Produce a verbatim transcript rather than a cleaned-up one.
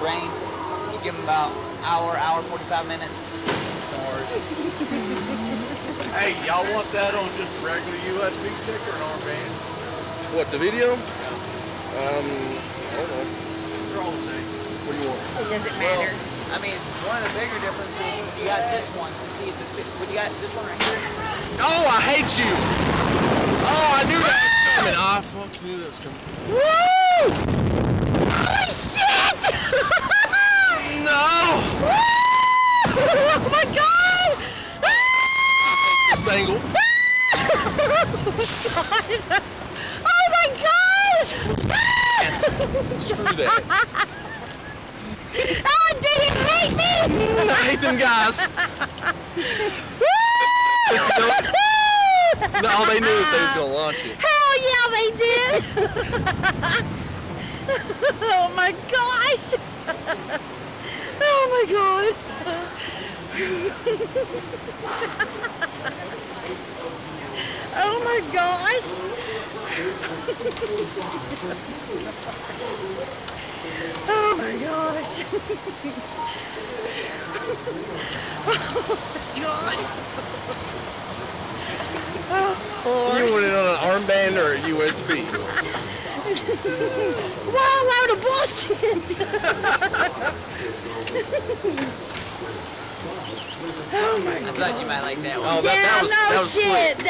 brain. You give him about hour, hour, forty-five minutes, snores. Hey, y'all want that on just a regular U S B stick or an armband? What, the video? Yeah. Um, I don't know. They're all the same. What do you want? It doesn't matter. Well, I mean, one of the bigger differences is when you got this one. You see, the, when you got this one right here. Oh, I hate you! Oh, I knew that was coming. I fucking knew that was coming. Woo! Holy shit! No! Oh my god! This angle. I'm sorry. Oh my gosh! Screw that. Oh, did it hate me? I hate them guys. No, they knew that they was gonna launch it. Hell yeah, they did! Oh my gosh! Oh my god! Oh my gosh! Oh my gosh! Oh my god! Oh, you want it on an armband or a U S B? Well, load of bullshit! Oh my god. I thought you might like that one. Oh, that, yeah, that was, no that was shit. Slick.